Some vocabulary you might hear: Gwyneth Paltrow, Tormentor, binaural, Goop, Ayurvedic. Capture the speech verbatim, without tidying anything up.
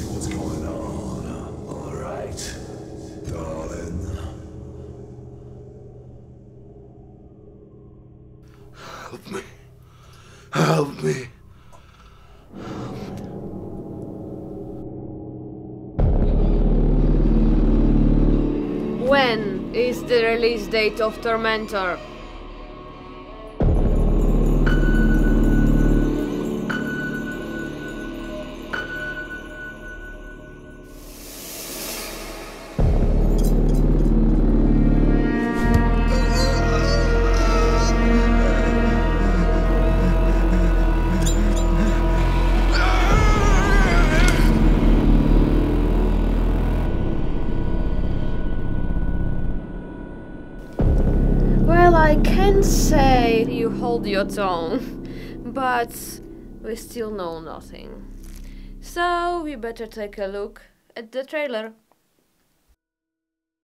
see what's going on. All right, darling. Help me. Help me. When is the release date of Tormentor? I can say you hold your tongue, but we still know nothing. So we better take a look at the trailer.